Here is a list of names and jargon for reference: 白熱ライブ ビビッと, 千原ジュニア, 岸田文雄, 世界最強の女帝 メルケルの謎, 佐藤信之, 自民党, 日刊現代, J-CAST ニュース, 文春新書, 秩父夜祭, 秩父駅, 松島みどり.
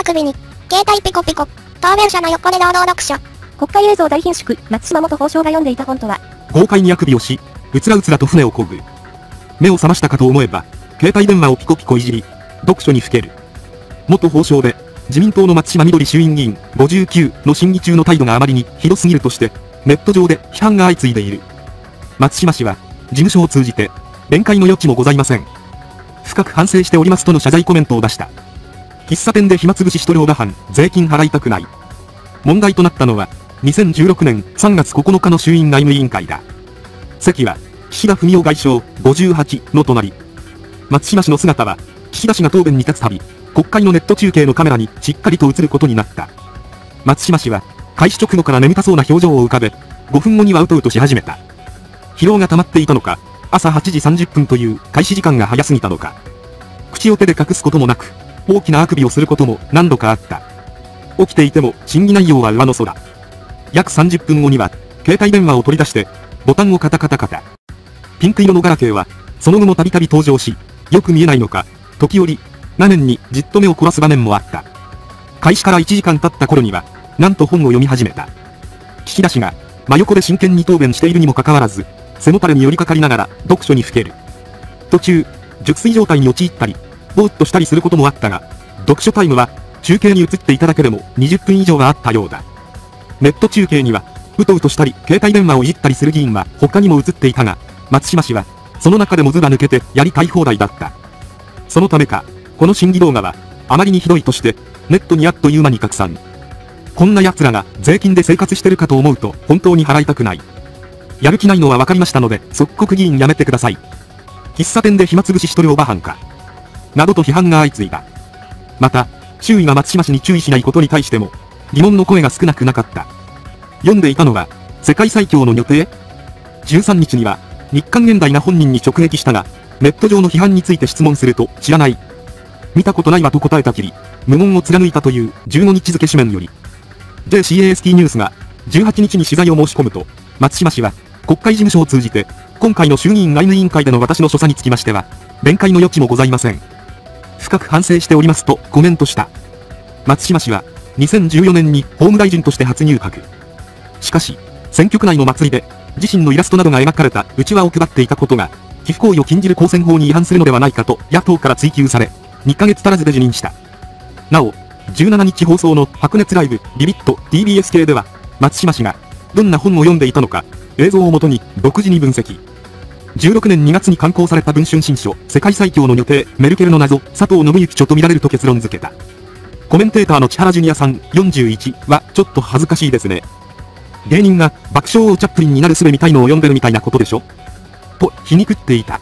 あくびに、携帯ピコピコ、当面者の横で堂々読書。国会映像大変縮、松島元法相が読んでいた本とは、豪快にあくびをし、うつらうつらと船を漕ぐ。目を覚ましたかと思えば、携帯電話をピコピコいじり、読書にふける。元法相で、自民党の松島緑衆院議員59の審議中の態度があまりにひどすぎるとして、ネット上で批判が相次いでいる。松島氏は、事務所を通じて、弁解の余地もございません。深く反省しておりますとの謝罪コメントを出した。喫茶店で暇つぶししとるオガハン、税金払いたくない。問題となったのは、2016年3月9日の衆院内務委員会だ。席は、岸田文雄外相58の隣。松島氏の姿は、岸田氏が答弁に立つたび、国会のネット中継のカメラにしっかりと映ることになった。松島氏は、開始直後から眠たそうな表情を浮かべ、5分後にはうとうとし始めた。疲労が溜まっていたのか、朝8時30分という開始時間が早すぎたのか。口を手で隠すこともなく、大きなあくびをすることも何度かあった。起きていても審議内容は上の空。約30分後には、携帯電話を取り出して、ボタンをカタカタカタ。ピンク色のガラケーは、その後もたびたび登場し、よく見えないのか、時折、画面にじっと目を凝らす場面もあった。開始から1時間経った頃には、なんと本を読み始めた。岸田氏が、真横で真剣に答弁しているにもかかわらず、背もたれに寄りかかりながら読書にふける。途中、熟睡状態に陥ったり、ぼーっとしたりすることもあったが、読書タイムは、中継に移っていただけでも20分以上はあったようだ。ネット中継には、うとうとしたり、携帯電話をいじったりする議員は他にも映っていたが、松島氏は、その中でもずば抜けてやりたい放題だった。そのためか、この審議動画は、あまりにひどいとして、ネットにあっという間に拡散。こんな奴らが税金で生活してるかと思うと、本当に払いたくない。やる気ないのは分かりましたので、即刻議員やめてください。喫茶店で暇つぶししとるおばはんか。などと批判が相次いだ。また、周囲が松島氏に注意しないことに対しても、疑問の声が少なくなかった。読んでいたのは、世界最強の女帝 ?13 日には、日刊現代が本人に直撃したが、ネット上の批判について質問すると、知らない。見たことないわと答えたきり、無言を貫いたという15日付紙面より。JCAST ニュースが、18日に取材を申し込むと、松島氏は、国会事務所を通じて、今回の衆議院内務委員会での私の所作につきましては、弁解の余地もございません。深く反省しておりますとコメントした。松島氏は、2014年に法務大臣として初入閣。しかし、選挙区内の祭りで、自身のイラストなどが描かれたうちわを配っていたことが、寄付行為を禁じる公選法に違反するのではないかと野党から追及され、2ヶ月足らずで辞任した。なお、17日放送の白熱ライブ、ビビッと TBS 系では、松島氏が、どんな本を読んでいたのか、映像をもとに独自に分析。16年2月に刊行された文春新書、世界最強の女帝、メルケルの謎、佐藤信之著と見られると結論付けた。コメンテーターの千原ジュニアさん41は、ちょっと恥ずかしいですね。芸人が爆笑王チャップリンになる術みたいのを読んでるみたいなことでしょと、皮肉っていた。